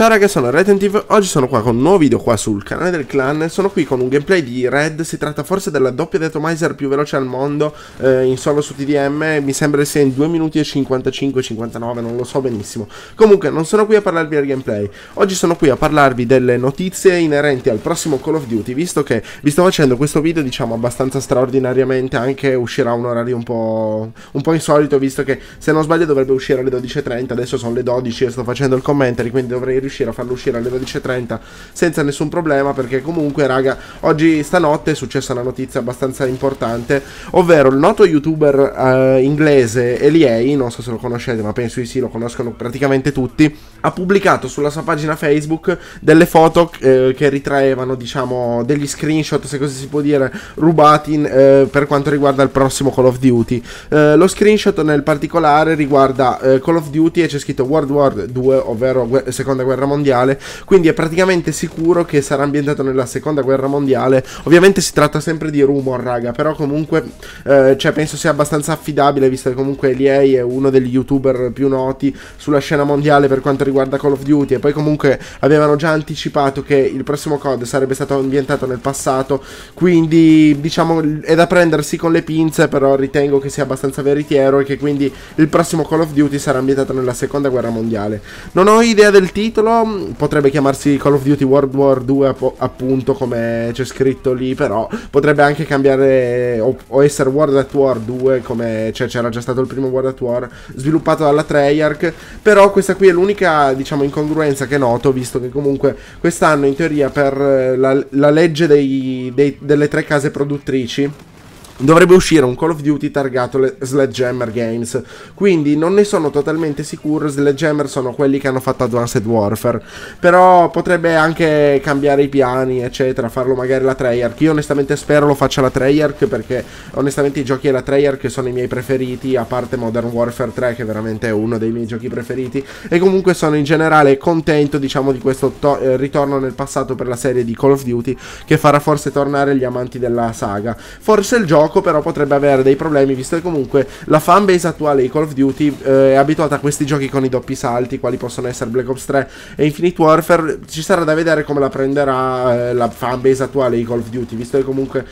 Ciao ragazzi, sono Retentive, oggi sono qua con un nuovo video qua sul canale del clan. Sono qui con un gameplay di Red, si tratta forse della doppia detomizer più veloce al mondo in solo su TDM, mi sembra sia in 2 minuti e 55, 59, non lo so benissimo. Comunque non sono qui a parlarvi del gameplay, oggi sono qui a parlarvi delle notizie inerenti al prossimo Call of Duty, visto che vi sto facendo questo video diciamo abbastanza straordinariamente, anche uscirà un orario un po' insolito, visto che se non sbaglio dovrebbe uscire alle 12:30, adesso sono le 12 e sto facendo il commentary, quindi dovrei riuscire a farlo uscire alle 12:30 senza nessun problema, perché comunque raga oggi stanotte è successa una notizia abbastanza importante, ovvero il noto youtuber inglese Eliei, non so se lo conoscete ma penso di sì, lo conoscono praticamente tutti, ha pubblicato sulla sua pagina Facebook delle foto che ritraevano diciamo degli screenshot, se così si può dire, rubati per quanto riguarda il prossimo Call of Duty. Lo screenshot nel particolare riguarda Call of Duty e c'è scritto World War 2, ovvero seconda guerra mondiale, quindi è praticamente sicuro che sarà ambientato nella seconda guerra mondiale. Ovviamente si tratta sempre di rumor raga, però comunque cioè, penso sia abbastanza affidabile, visto che comunque Eliei è uno degli youtuber più noti sulla scena mondiale per quanto riguarda Call of Duty, e poi comunque avevano già anticipato che il prossimo COD sarebbe stato ambientato nel passato, quindi diciamo è da prendersi con le pinze, però ritengo che sia abbastanza veritiero e che quindi il prossimo Call of Duty sarà ambientato nella seconda guerra mondiale. Non ho idea del titolo, potrebbe chiamarsi Call of Duty World War 2 appunto come c'è scritto lì, però potrebbe anche cambiare o essere World at War 2 come c'era già stato il primo World at War sviluppato dalla Treyarch, però questa qui è l'unica diciamo incongruenza che noto, visto che comunque quest'anno in teoria per la legge delle tre case produttrici dovrebbe uscire un Call of Duty targato Sledgehammer Games, quindi non ne sono totalmente sicuro. Sledgehammer sono quelli che hanno fatto Advanced Warfare, però potrebbe anche cambiare i piani eccetera, farlo magari la Treyarch. Io onestamente spero lo faccia la Treyarch, perché onestamente i giochi della Treyarch sono i miei preferiti, a parte Modern Warfare 3 che veramente è uno dei miei giochi preferiti, e comunque sono in generale contento diciamo di questo ritorno nel passato per la serie di Call of Duty, che farà forse tornare gli amanti della saga. Forse il gioco però potrebbe avere dei problemi, visto che comunque la fanbase attuale di Call of Duty è abituata a questi giochi con i doppi salti, quali possono essere Black Ops 3 e Infinite Warfare. Ci sarà da vedere come la prenderà la fanbase attuale di Call of Duty, visto che comunque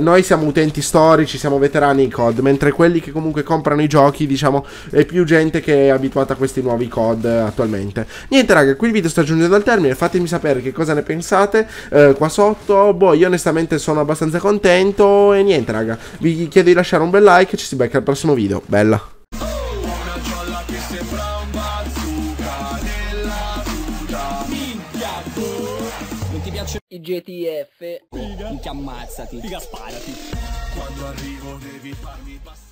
noi siamo utenti storici, siamo veterani in COD, mentre quelli che comunque comprano i giochi diciamo è più gente che è abituata a questi nuovi COD attualmente. Niente raga, qui il video sta giungendo al termine, fatemi sapere che cosa ne pensate qua sotto. Boh, io onestamente sono abbastanza contento e niente raga, vi chiedo di lasciare un bel like e ci si becca al prossimo video. Bella! IGTF, ti ammazzati, figa sparati. Quando arrivo devi farmi passare.